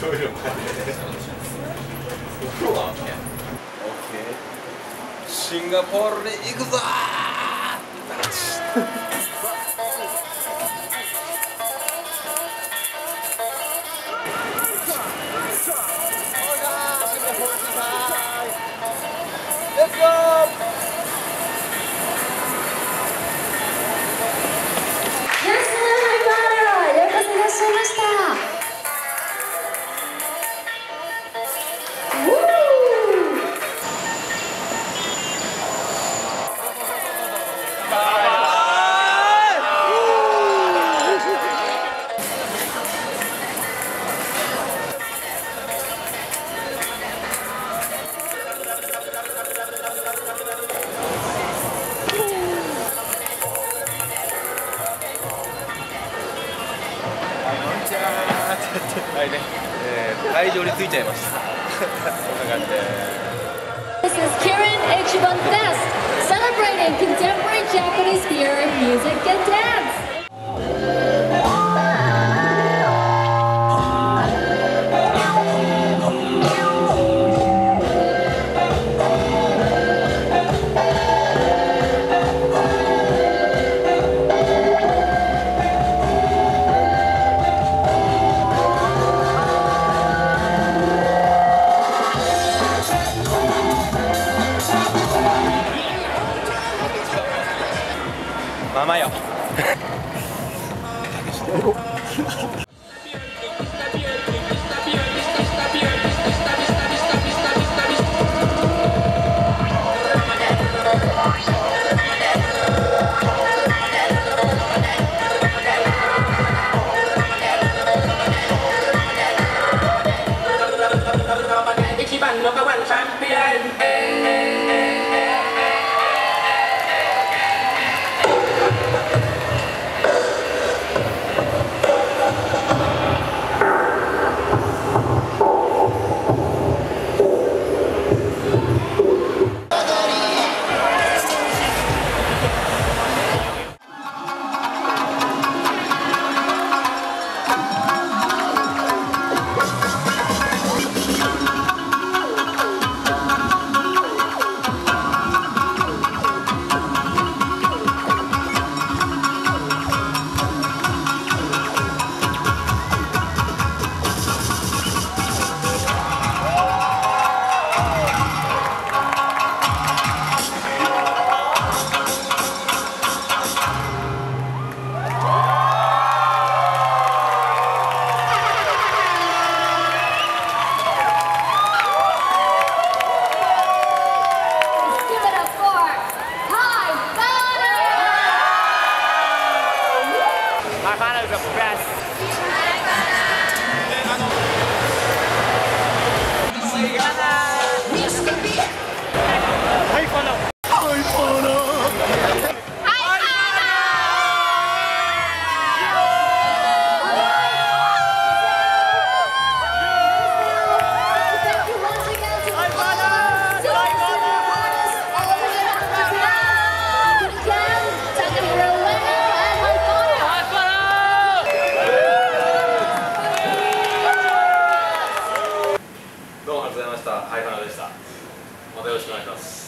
そういうのもあるね。お風呂だね。オッケー。シンガポールに行くぞー。はいね、会場に着いちゃいました。こんな感じです。This is Kirin Ichiban Fest, celebrating contemporary Japanese beer, music and dance.ママよ。Hifana is the best. Hifanaでした。またよろしくお願いします。